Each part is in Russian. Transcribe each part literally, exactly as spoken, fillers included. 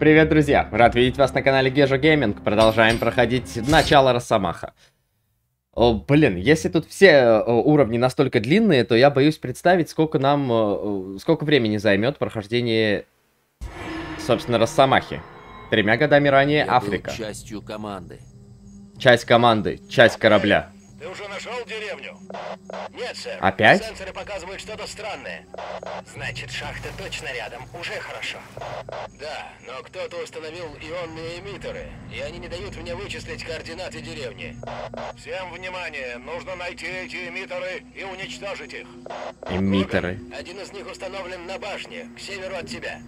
Привет, друзья! Рад видеть вас на канале Gejo Gaming. Продолжаем проходить начало Росомаха. О, блин, если тут все уровни настолько длинные, то я боюсь представить, сколько нам, сколько времени займет прохождение, собственно, Росомахи. Тремя годами ранее я Африка. Частью команды. Часть команды, часть корабля. Ты уже нашел деревню? Нет, сэр. Опять? Сенсоры показывают что-то странное. Значит, шахта точно рядом. Уже хорошо. Да, но кто-то установил ионные эмиттеры, и они не дают мне вычислить координаты деревни. Всем внимание! Нужно найти эти эмиттеры и уничтожить их. Эмиттеры. Логан, один из них установлен на башне, к северу от тебя.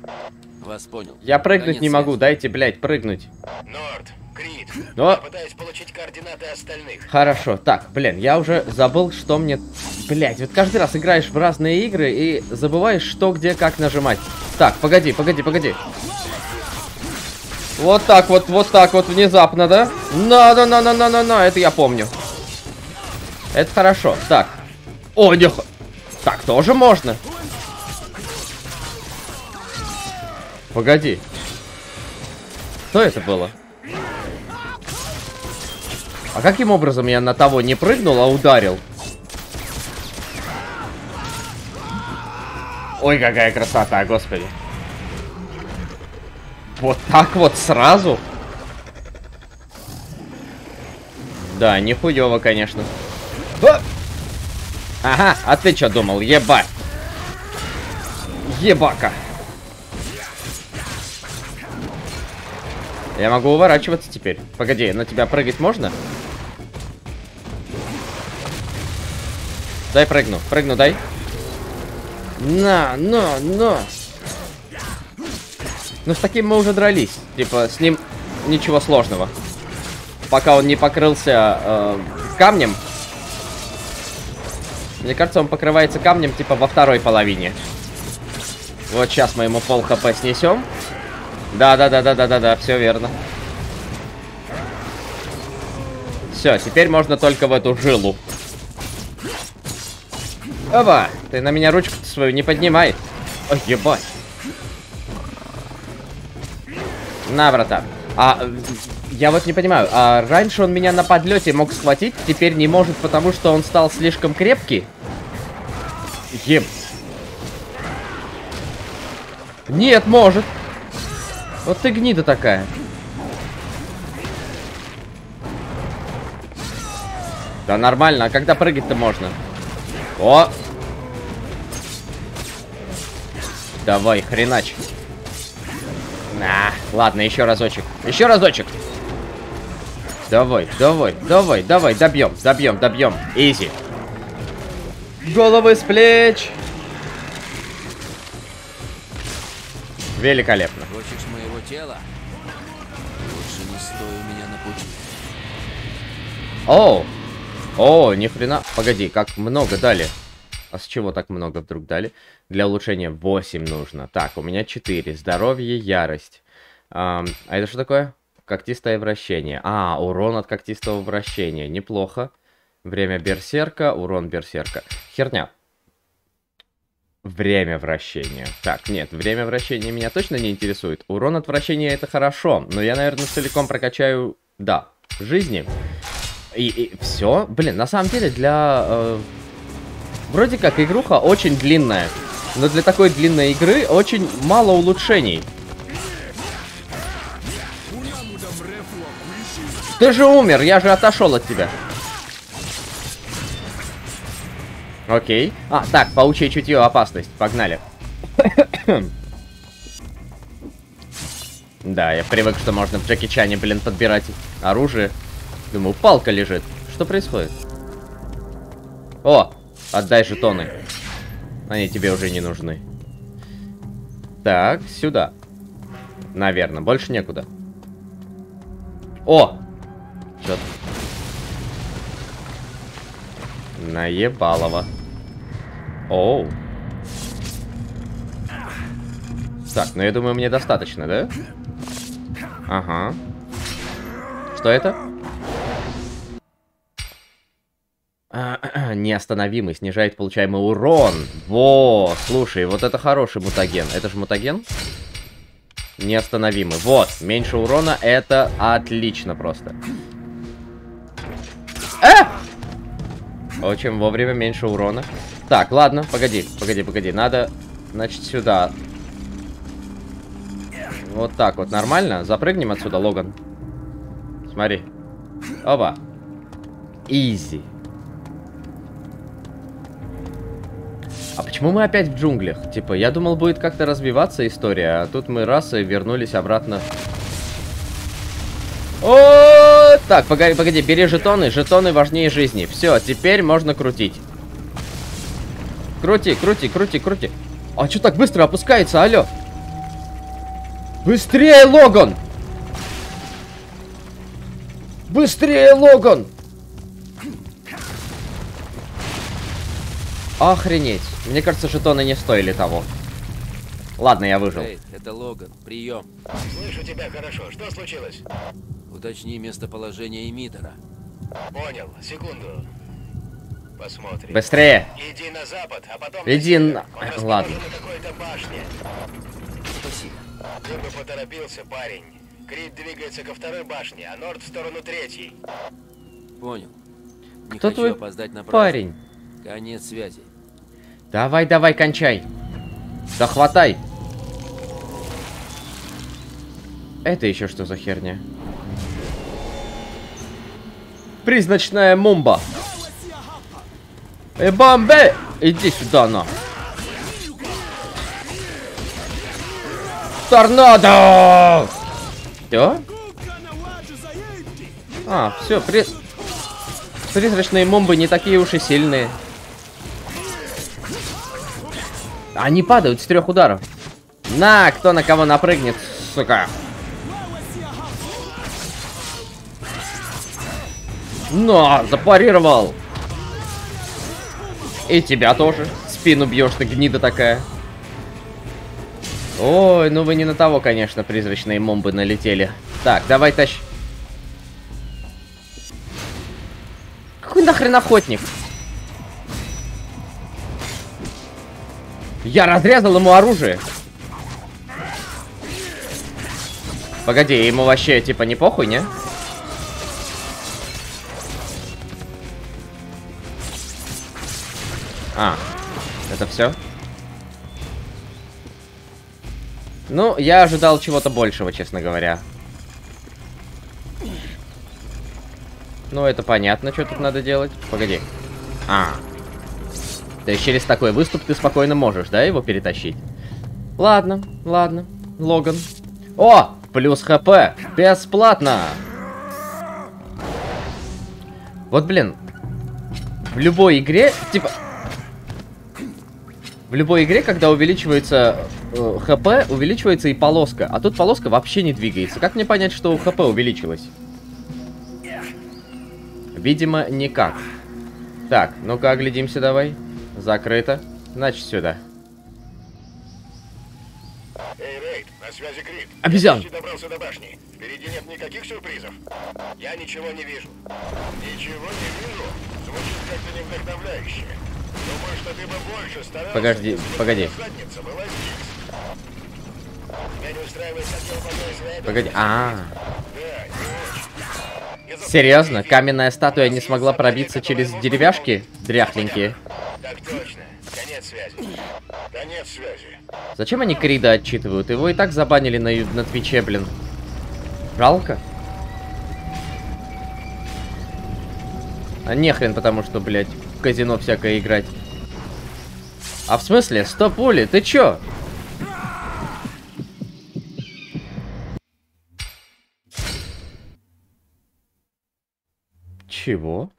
Вас понял. Я прыгнуть Конец не могу, связи. Дайте, блядь, прыгнуть. Норд. Крид. Но... Пытаюсь получить координаты остальных. Хорошо, так, блин, я уже забыл, что мне... Блять, вот каждый раз играешь в разные игры и забываешь, что, где, как нажимать. Так, погоди, погоди, погоди. Вот так вот, вот так вот, внезапно, да? На-на-на-на-на-на-на, это я помню. Это хорошо, так. О, нех... Так, тоже можно. Погоди. Что это было? А каким образом я на того не прыгнул, а ударил? Ой, какая красота, господи. Вот так вот сразу? Да, нихуёво, конечно. О! Ага, а ты чё думал? Еба. Ебака. Я могу уворачиваться теперь. Погоди, на тебя прыгать можно? Дай прыгну, прыгну, дай. На, на, на. Ну, с таким мы уже дрались. Типа, с ним ничего сложного. Пока он не покрылся э, камнем. Мне кажется, он покрывается камнем, типа, во второй половине. Вот сейчас мы ему пол хп снесем. Да-да-да-да-да-да-да, все верно. Все, теперь можно только в эту жилу. Опа, ты на меня ручку свою не поднимай. Ой, ебать. На, братан. А, я вот не понимаю, а раньше он меня на подлете мог схватить, теперь не может, потому что он стал слишком крепкий? Еб... Нет, может. Вот ты гнида такая. Да нормально, а когда прыгать-то можно? О! Давай, хренач. На, ладно, еще разочек. Еще разочек. Давай, давай, давай, давай, добьем, добьем, добьем. Изи. Головы с плеч. Великолепно. Хочешь моего тела? Лучше не стой у меня на пути. О! О, ни хрена. Погоди, как много дали. А с чего так много вдруг дали? Для улучшения восемь нужно. Так, у меня четыре. Здоровье, ярость. А, а это что такое? Когтистое вращение. А, урон от когтистого вращения. Неплохо. Время берсерка, урон берсерка. Херня. Время вращения. Так, нет, время вращения меня точно не интересует. Урон от вращения это хорошо, но я, наверное, целиком прокачаю, да, жизни. И, и все. Блин, на самом деле для... Э, вроде как игруха очень длинная, но для такой длинной игры очень мало улучшений. Ты же умер, я же отошел от тебя. Окей. А, так, паучье чутье, опасность. Погнали. Да, я привык, что можно в Джеки Чане, блин, подбирать оружие. Думаю, палка лежит. Что происходит? О, отдай жетоны. Они тебе уже не нужны. Так, сюда. Наверное, больше некуда. О! Что-то... Наебалово. Оу. Так, ну я думаю, мне достаточно, да? Ага. Что это? А, а, неостановимый. Снижает получаемый урон. Во, слушай, вот это хороший мутаген. Это же мутаген? неостановимы. Вот, меньше урона, это отлично просто. А! Очень вовремя, меньше урона. Так, ладно, погоди, погоди, погоди. Надо, значит, сюда. Вот так вот, нормально. Запрыгнем отсюда, Логан. Смотри. Опа. Изи. А почему мы опять в джунглях? Типа, я думал, будет как-то развиваться история, а тут мы раз и вернулись обратно. О, так, погоди, погоди, бери жетоны, жетоны важнее жизни. Все, теперь можно крутить. Крути, крути, крути, крути. А что так быстро опускается, алло? Быстрее, Логан! Быстрее, Логан! Охренеть. Мне кажется, жетоны не стоили того. Ладно, я выжил. Эй, это Логан. Прием. Слышу тебя хорошо. Что случилось? Уточни местоположение эмиттера. Понял. Секунду. Посмотрим. Быстрее. Иди на запад, а потом... Иди на... Ладно. Спасибо. Ты бы поторопился, парень. Крит двигается ко второй башне, а Норд в сторону третьей. Понял. Не Кто хочу твой опоздать на парень? Конец связи. Давай, давай, кончай. Да хватай. Это еще что за херня? Призначная мумба. Эй, бомбе! Иди сюда, на. Торнадо! Все? А, все, при... призрачные мумбы не такие уж и сильные. Они падают с трех ударов. На, кто на кого напрыгнет, сука. Но, запарировал. И тебя тоже. Спину бьешь ты, гнида такая. Ой, ну вы не на того, конечно, призрачные мумбы налетели. Так, давай тащи. Какой нахрен охотник? Я разрезал ему оружие. Погоди, ему вообще типа не похуй, не? А, это все? Ну, я ожидал чего-то большего, честно говоря. Ну, это понятно, что тут надо делать. Погоди. А. То есть через такой выступ ты спокойно можешь, да, его перетащить? Ладно, ладно, Логан. О, плюс ХП, бесплатно. Вот, блин, в любой игре, типа... В любой игре, когда увеличивается э, ХП, увеличивается и полоска, а тут полоска вообще не двигается. Как мне понять, что ХП увеличилось? Видимо, никак. Так, ну-ка, оглядимся давай. Закрыто. Значит, сюда. Эй, Рейд, на связи Крит. Обезьян. Я почти добрался до башни. Впереди нет никаких сюрпризов. Я ничего не вижу. Ничего не вижу? Звучит как-то не вдохновляюще. Думаю, что ты бы больше старался... Погоди, погоди. Погоди, а, -а, -а. Серьезно? Каменная статуя не смогла пробиться через деревяшки? Дряхленькие. Так точно. Конец связи. Конец связи. Зачем они Крида отчитывают? Его и так забанили на, на Твиче, блин. Жалко? А нехрен, потому что, блядь, в казино всякое играть. А в смысле? Сто пули? Ты чё? Чего?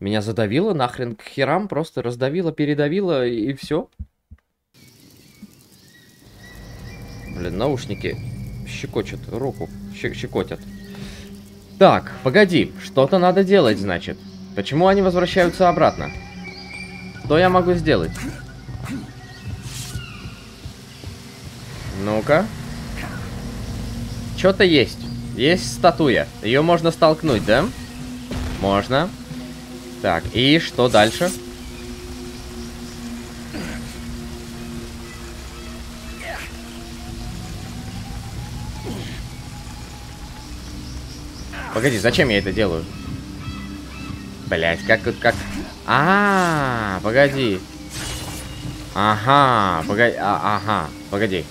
Меня задавило нахрен к херам, просто раздавило, передавило и, и все. Блин, наушники щекочут руку, щекотят. Так, погоди, что-то надо делать, значит. Почему они возвращаются обратно? Что я могу сделать? Ну-ка. Что-то есть. Есть статуя. Ее можно столкнуть, да? Можно. Так, и что дальше? Погоди, зачем я это делаю? Блять, как тут как. А, -а, -а погоди. Ага, погоди. А ага, погоди.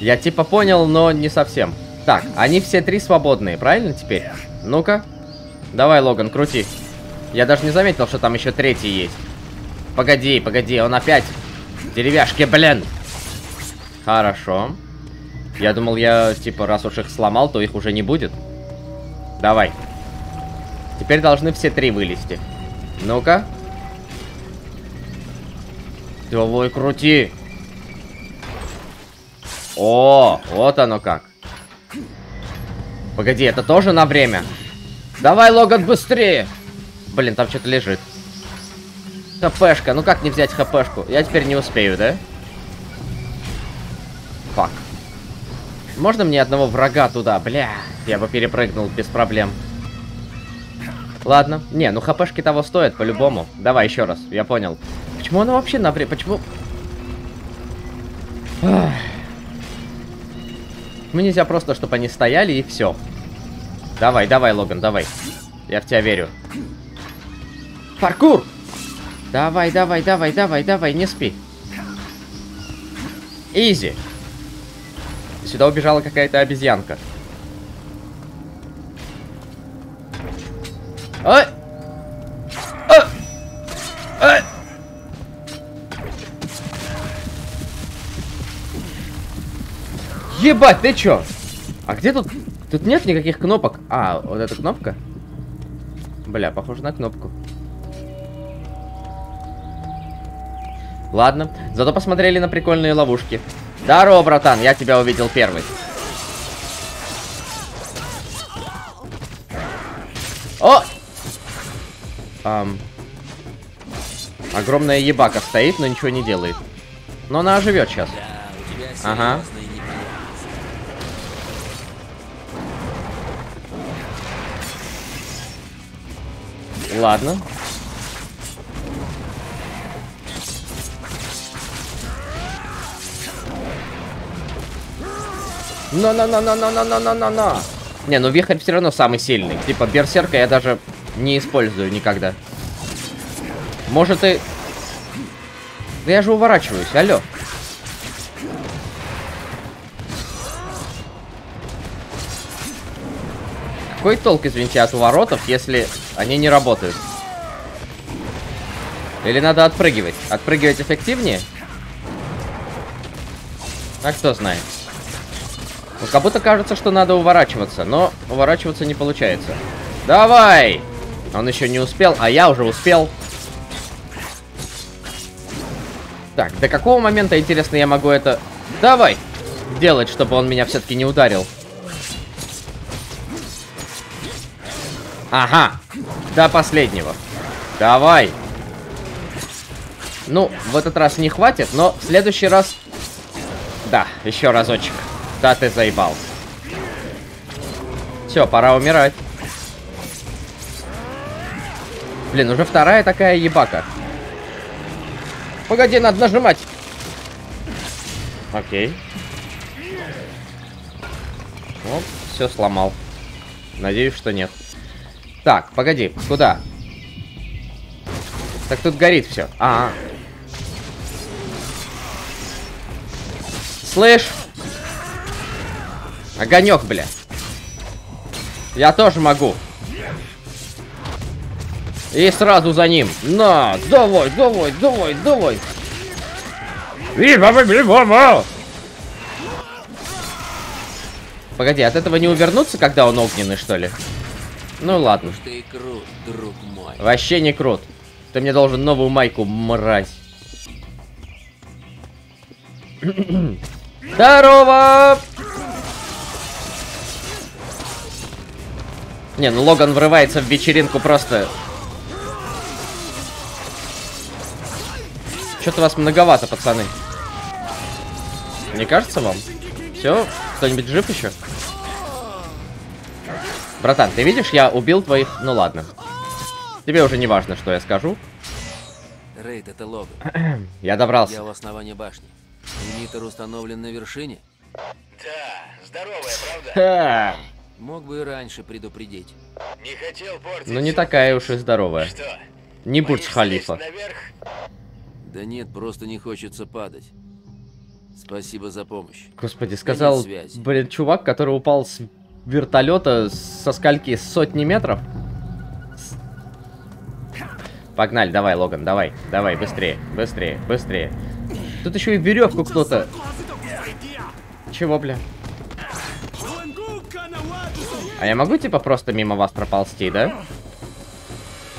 Я типа понял, но не совсем. Так, они все три свободные, правильно теперь? Ну-ка. Давай, Логан, крути. Я даже не заметил, что там еще третий есть. Погоди, погоди, он опять. Деревяшки, блин. Хорошо. Я думал, я, типа, раз уж их сломал, то их уже не будет. Давай. Теперь должны все три вылезти. Ну-ка. Давай, крути. О, вот оно как. Погоди, это тоже на время? Давай, Логан, быстрее. Блин, там что-то лежит. ХПшка, ну как не взять ХПшку? Я теперь не успею, да? Фак. Можно мне одного врага туда? Бля, я бы перепрыгнул без проблем. Ладно. Не, ну ХПшки того стоят, по-любому. Давай еще раз, я понял. Почему она вообще на время? Почему? Ах. Мне нельзя просто, чтобы они стояли и все. Давай, давай, Логан, давай. Я в тебя верю. Паркур! Давай, давай, давай, давай, давай, не спи. Изи. Сюда убежала какая-то обезьянка. Ой! А! А! Ебать, ты чё? А где тут? Тут нет никаких кнопок. А, вот эта кнопка? Бля, похоже на кнопку. Ладно, зато посмотрели на прикольные ловушки. Здорово, братан, я тебя увидел первый. О! Эм. Огромная ебака стоит, но ничего не делает. Но она оживет сейчас. Ага. Ладно. На-на-на-на-на-на-на-на-на-на. Не, ну вихрь все равно самый сильный. Типа берсерка я даже не использую никогда. Может и... Да я же уворачиваюсь, алло. Какой толк, извините, от уворотов, если они не работают? Или надо отпрыгивать? Отпрыгивать эффективнее? А кто знает? Ну, как будто кажется, что надо уворачиваться, но уворачиваться не получается. Давай! Он еще не успел, а я уже успел. Так, до какого момента, интересно, я могу это... Давай! Делать, чтобы он меня все-таки не ударил. Ага! До последнего. Давай! Ну, в этот раз не хватит, но в следующий раз... Да, еще разочек. Да ты заебал. Все, пора умирать. Блин, уже вторая такая ебака. Погоди, надо нажимать. Окей. Оп, все сломал. Надеюсь, что нет. Так, погоди, куда? Так тут горит все. А, -а. Слышь? Огонек, бля. Я тоже могу. И сразу за ним. На, давай, давай, давай, давай. Погоди, от этого не увернуться, когда он огненный, что ли? Ну ладно. Ты крут, друг мой. Вообще не крут. Ты мне должен новую майку, мразь. Здорово! Не, ну Логан врывается в вечеринку просто. Что-то вас многовато, пацаны. Не кажется вам? Все, кто-нибудь жив еще? Братан, ты видишь, я убил твоих... Ну ладно. Тебе уже не важно, что я скажу. Рейд, это Логан. Я добрался. Я у основания башни. Унитер установлен на вершине? Да, здоровая, правда? Мог бы и раньше предупредить. Не хотел портить. Ну не такая уж и здоровая. Что? Не Бурдж-Халифа. Да нет, просто не хочется падать. Спасибо за помощь. Господи, сказал, блин, чувак, который упал с вертолета со скольки? Сотни метров? Погнали, давай, Логан, давай, давай, быстрее, быстрее, быстрее. Тут еще и веревку кто-то... Чего, бля? А я могу, типа, просто мимо вас проползти, да?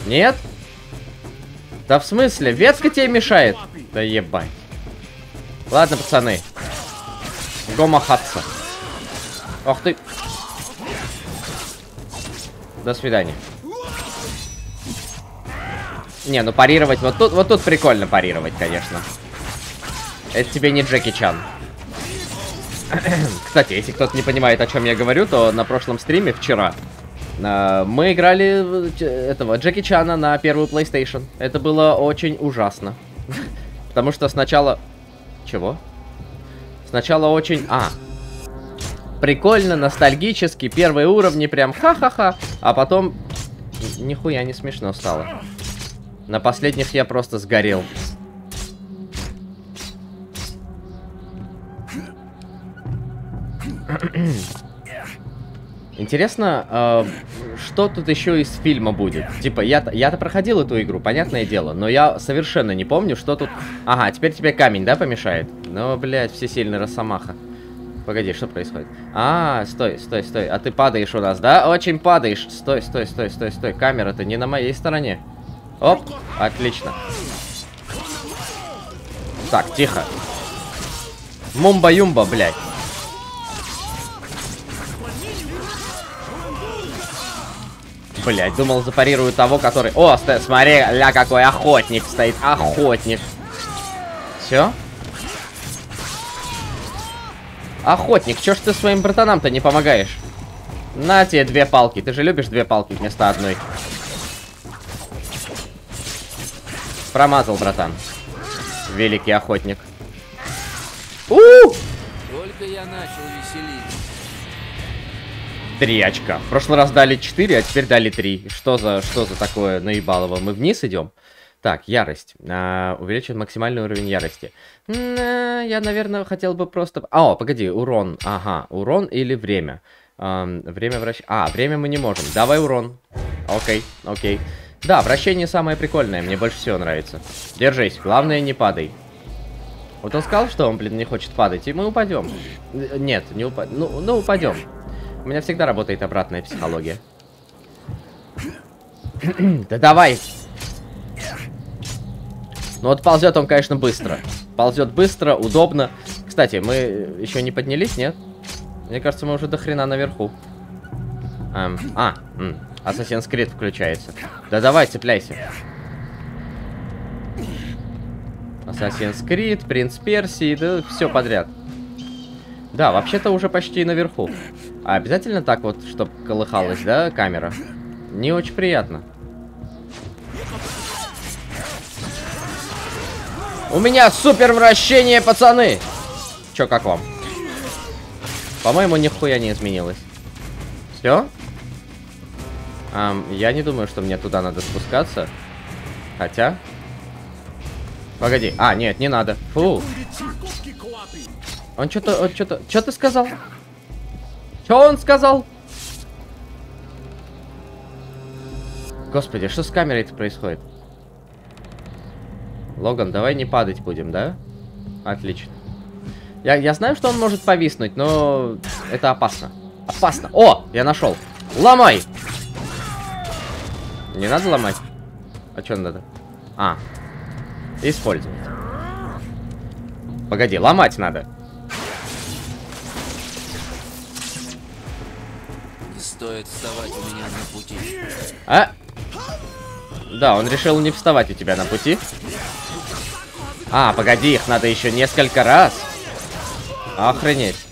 Нет? Да в смысле? Ветка тебе мешает? Да ебать. Ладно, пацаны. Гомахатса. Ох ты. До свидания. Не, ну парировать вот тут, вот тут прикольно парировать, конечно. Это тебе не Джеки Чан. Кстати, если кто-то не понимает, о чем я говорю, то на прошлом стриме вчера э, мы играли этого Джеки Чана на первую PlayStation. Это было очень ужасно. Потому что сначала... Чего? Сначала очень... А. Прикольно, ностальгически, первые уровни прям ха-ха-ха. А потом... Нихуя не смешно стало. На последних я просто сгорел. Интересно, э, что тут еще из фильма будет? Типа, я-то я-то проходил эту игру, понятное дело, но я совершенно не помню, что тут... Ага, теперь тебе камень, да, помешает? Ну, блядь, всесильный Росомаха. Погоди, что происходит? А, стой, стой, стой, а ты падаешь у нас, да? Очень падаешь. Стой, стой, стой, стой, стой, камера-то не на моей стороне. Оп, отлично. Так, тихо. Мумба-юмба, блядь. Блять, думал, запарирую того, который... О, стой, смотри, ля, какой охотник стоит. Охотник. Все? Охотник, чё ж ты своим братанам-то не помогаешь? На тебе две палки. Ты же любишь две палки вместо одной. Промазал, братан. Великий охотник. У-у-у! Только я начал веселиться. Три очка. В прошлый раз дали четыре, а теперь дали три. Что за, что за такое наебалово? Мы вниз идем. Так, ярость. А, увеличен максимальный уровень ярости. А, я, наверное, хотел бы просто... А, о, погоди, урон. Ага, урон или время? А, время вращ... А, время мы не можем. Давай урон. Окей, окей. Да, вращение самое прикольное. Мне больше всего нравится. Держись, главное не падай. Вот он сказал, что он, блин, не хочет падать, и мы упадем. Нет, не упадем. Ну, ну, упадем. У меня всегда работает обратная психология. Да давай! Ну вот ползет он, конечно, быстро. Ползет быстро, удобно. Кстати, мы еще не поднялись, нет? Мне кажется, мы уже до хрена наверху. А, а Assassin's Creed включается. Да давай, цепляйся. Assassin's Creed, Prince of Persia, да все подряд. Да, вообще-то уже почти наверху. А обязательно так вот, чтобы колыхалась, да, камера? Не очень приятно. У меня супер вращение, пацаны! Чё, как вам? По-моему, нихуя не изменилось. Все? А, я не думаю, что мне туда надо спускаться. Хотя... Погоди. А, нет, не надо. Фу. Он что-то... Он что-то... Что ты сказал? Что он сказал? Господи, что с камерой-то происходит? Логан, давай не падать будем, да? Отлично. Я, я знаю, что он может повиснуть, но... Это опасно. Опасно. О, я нашел. Ломай! Не надо ломать? А что надо? А. Использовать. Погоди, ломать надо. Не стоит вставать у меня на пути. А? Да, он решил не вставать у тебя на пути. А, погоди, их надо еще несколько раз. Охренеть.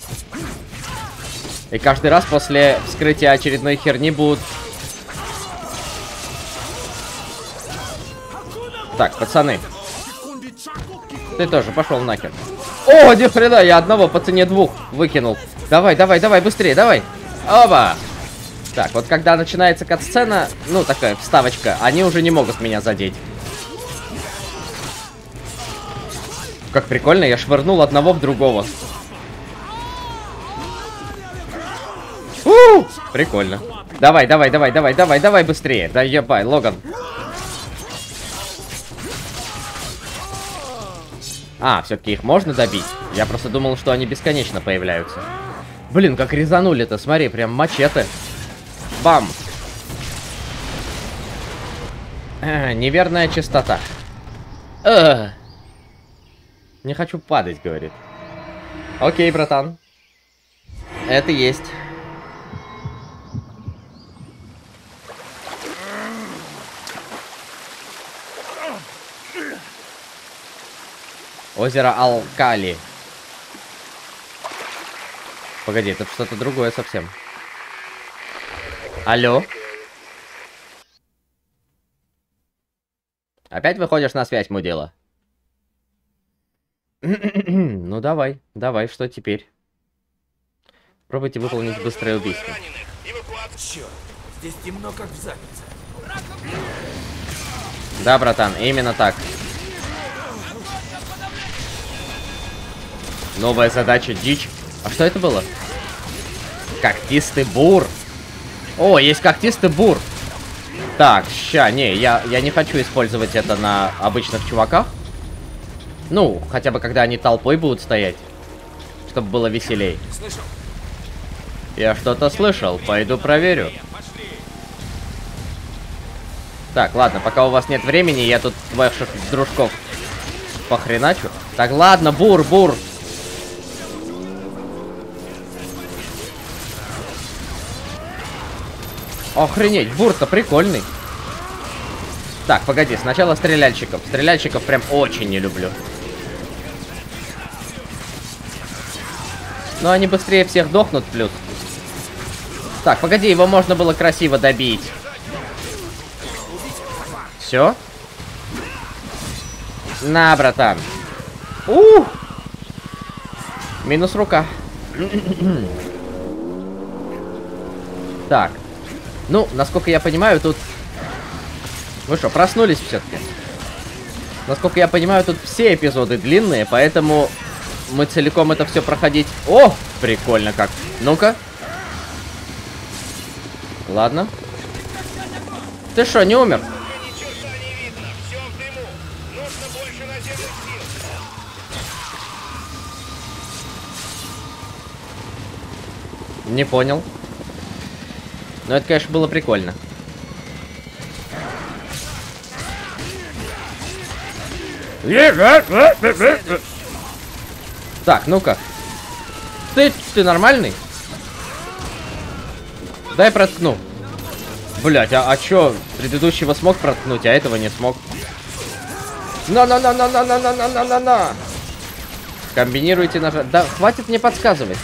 И каждый раз после вскрытия очередной херни будут... Так, пацаны. Ты тоже пошел нахер. О, ни хрена, я одного по цене двух выкинул. Давай, давай, давай, быстрее, давай. Оба. Так, вот когда начинается катсцена, ну, такая вставочка, они уже не могут меня задеть. Как прикольно, я швырнул одного в другого. У-у-у! Прикольно. Давай, давай, давай, давай, давай, давай быстрее. Да ебай, Логан. А, все-таки их можно добить? Я просто думал, что они бесконечно появляются. Блин, как резанули-то, смотри, прям мачете. Бам! А, неверная частота. А, не хочу падать, говорит. Окей, братан. Это есть. Озеро Алкали. Погоди, это что-то другое совсем. Алло? Опять выходишь на связь, мудила? Ну давай, давай, что теперь? Пробуйте выполнить быстрое убийство. Черт, здесь темно, как в заднице. Да, братан, именно так. Новая задача, дичь. А что это было? Когтистый бур. О, есть когтистый бур. Так, ща, не, я, я не хочу использовать это на обычных чуваках. Ну, хотя бы когда они толпой будут стоять. Чтобы было веселей. Я что-то слышал, пойду проверю. Так, ладно, пока у вас нет времени, я тут ваших дружков похреначу. Так, ладно, бур, бур. Охренеть, бур-то прикольный. Так, погоди, сначала стреляльщиков. Стреляльщиков прям очень не люблю. Но они быстрее всех дохнут, плюс. Так, погоди, его можно было красиво добить. Все? На, братан. Ух! Минус рука. Так. Ну, насколько я понимаю, тут... Вы что, проснулись все-таки? Насколько я понимаю, тут все эпизоды длинные, поэтому мы целиком это все проходить... О, прикольно как. Ну-ка. Ладно. Ты что, не умер? Не понял. Но это, конечно, было прикольно. Так, ну-ка. Ты, ты нормальный? Дай проткну. Блять, а, а чё? Предыдущего смог проткнуть, а этого не смог. На-на-на-на-на-на-на-на-на-на-на. Комбинируйте нажать. Да, хватит мне подсказывать.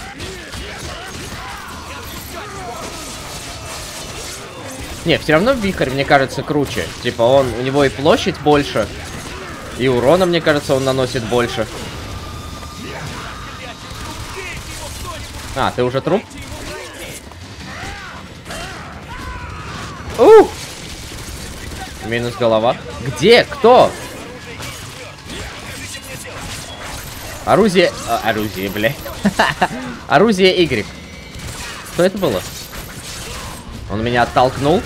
Не, все равно вихрь, мне кажется, круче. Типа он, у него и площадь больше, и урона, мне кажется, он наносит больше. А, ты уже труп? Ух! Минус голова. Где? Кто? Орудие... Орудие, бля. Орудие Y. Что это было? Он меня оттолкнул.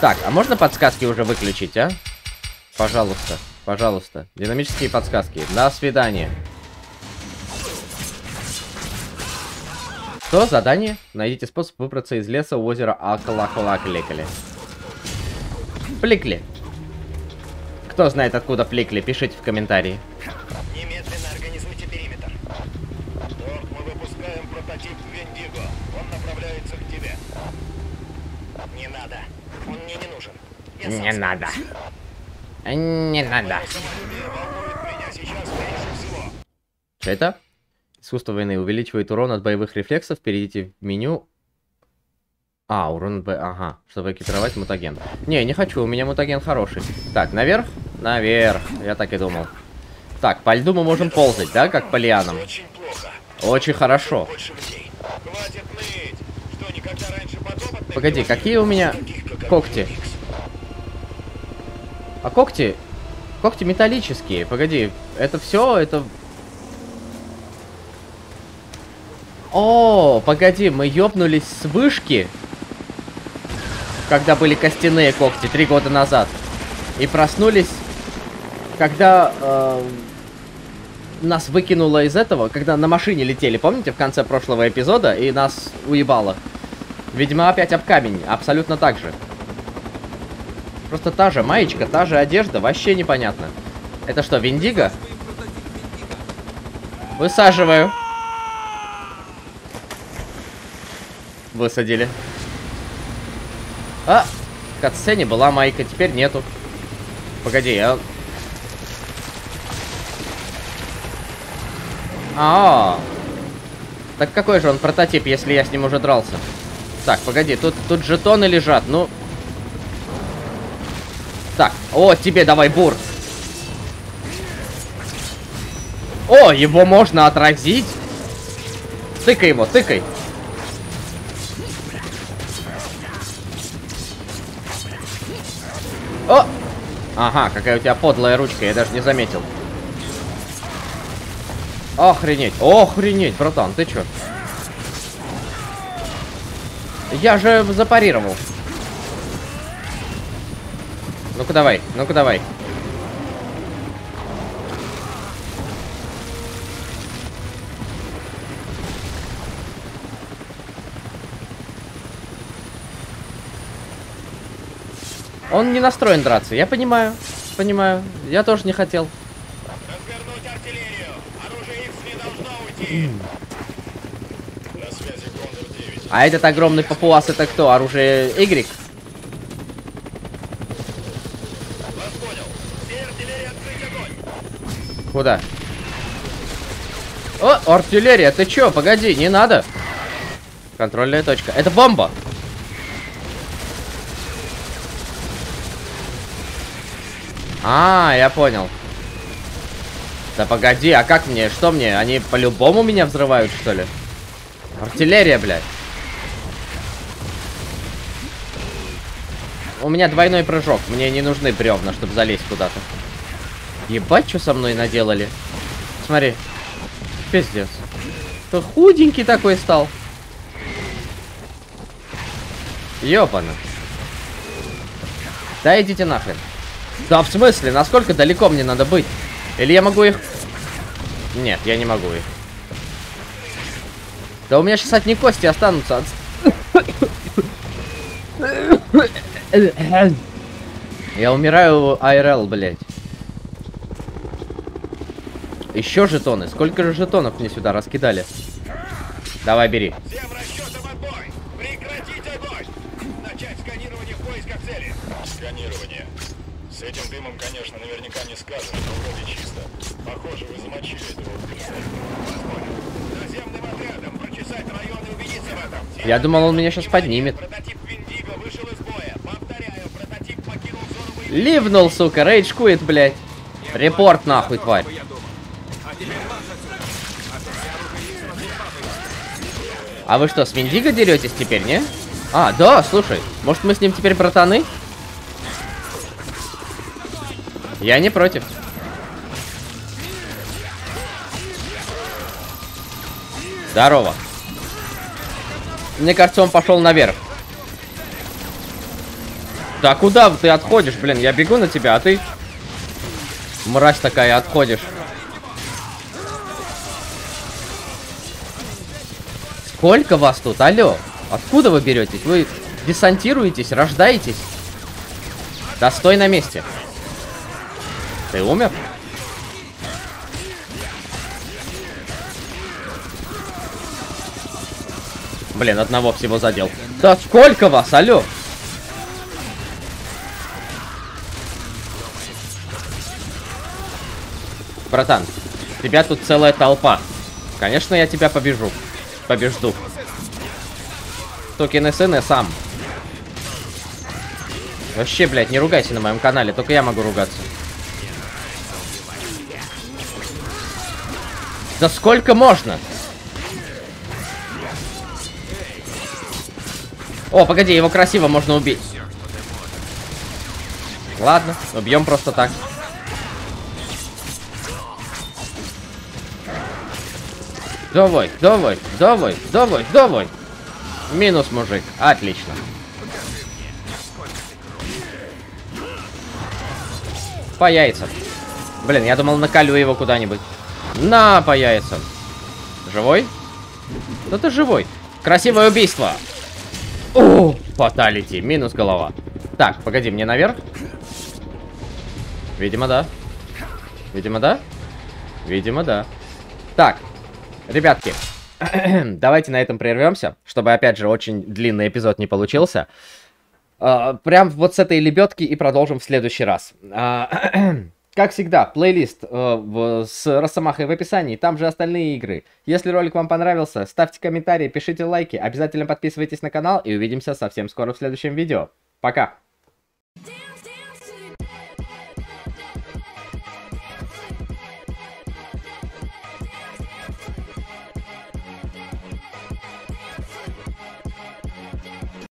Так, а можно подсказки уже выключить, а? Пожалуйста, пожалуйста. Динамические подсказки. До свидания. Что? Задание? Найдите способ выбраться из леса у озера Алкали. Пликли. Кто знает, откуда пликли, пишите в комментарии. Немедленно организуйте периметр. Прототип Вендиго. Он направляется к тебе. Не надо. Он мне не нужен. Я не сам... надо. Не надо. Что это? Искусство войны увеличивает урон от боевых рефлексов. Перейдите в меню. А, урон Б. Ага. Чтобы экипировать мутаген. Не, не хочу. У меня мутаген хороший. Так, наверх? Наверх. Я так и думал. Так, по льду мы можем ползать, да? Как по лианам. Очень хорошо. Погоди, какие у меня когти? А когти? Когти металлические. Погоди, это все? Это... О, погоди, мы ёбнулись с вышки, когда были костяные когти три года назад. И проснулись, когда э, нас выкинуло из этого, когда на машине летели, помните, в конце прошлого эпизода, и нас уебало. Видимо, опять об камень, абсолютно так же. Просто та же маечка, та же одежда, вообще непонятно. Это что, Вендиго? Высаживаю. Высадили. А, в катсцене была майка, теперь нету. Погоди, я... А, -а, а, так какой же он прототип, если я с ним уже дрался? Так, погоди, тут, тут жетоны лежат, ну... Так, о, тебе давай, бур. О, его можно отразить? Тыкай его, тыкай. О! Ага, какая у тебя подлая ручка, я даже не заметил. Охренеть, охренеть, братан, ты чё? Я же запарировал. Ну-ка давай, ну-ка давай. Он не настроен драться, я понимаю, понимаю, я тоже не хотел. Развернуть артиллерию, оружие Икс не должно уйти. На связи Кондор девять. А этот огромный папуас, это кто? Оружие Y? Вас понял. Все артиллерии открыть огонь. Куда? О, артиллерия, ты чё? Погоди, не надо. Контрольная точка. Это бомба. А, я понял. Да погоди, а как мне? Что мне? Они по-любому меня взрывают, что ли? Артиллерия, блядь. У меня двойной прыжок. Мне не нужны бревна, чтобы залезть куда-то. Ебать, что со мной наделали. Смотри. Пиздец. Ты худенький такой стал. Ёбана. Да идите нахрен. Да в смысле? Насколько далеко мне надо быть? Или я могу их... Нет, я не могу их. Да у меня сейчас одни кости останутся. Я умираю ай эр эл, блядь. Еще жетоны. Сколько же жетонов мне сюда раскидали? Давай, бери. С этим дымом, конечно, наверняка не скажешь, но вроде чисто. Похоже, вы замочили этого. Наземным отрядом прочесать район и убедиться в этом. Я думал, он меня сейчас поднимет. Прототип Вендиго вышел из боя. Повторяю, прототип покинул зону боя. Ливнул, сука, рейдж кует, блядь. Репорт нахуй, тварь. А вы что, с Вендиго деретесь теперь, не? А, да, слушай, может мы с ним теперь братаны? Я не против. Здорово. Мне кажется, он пошел наверх. Да куда ты отходишь, блин? Я бегу на тебя, а ты... Мразь такая, отходишь. Сколько вас тут? Алло. Откуда вы беретесь? Вы десантируетесь, рождаетесь? Да стой на месте. Ты умер? Блин, одного всего задел. Да сколько вас, алё? Братан, тебя тут целая толпа. Конечно, я тебя побежу. Побежду. Токены сыны сам. Вообще, блядь, не ругайся на моем канале, только я могу ругаться. Да сколько можно? О, погоди, его красиво можно убить. Ладно, убьем просто так. Довой, довой, довой, довой, довой. Минус, мужик. Отлично. По яйцам. Блин, я думал, накалю его куда-нибудь. На, по яйцам. Живой? Да ты живой. Красивое убийство. О, фаталити. Минус голова. Так, погоди, мне наверх? Видимо, да. Видимо, да. Видимо, да. Так, ребятки, давайте на этом прервемся, чтобы, опять же, очень длинный эпизод не получился. Uh, прям вот с этой лебедки и продолжим в следующий раз. Uh, как всегда, плейлист uh, в, с Росомахой в описании, там же остальные игры. Если ролик вам понравился, ставьте комментарии, пишите лайки, обязательно подписывайтесь на канал и увидимся совсем скоро в следующем видео. Пока!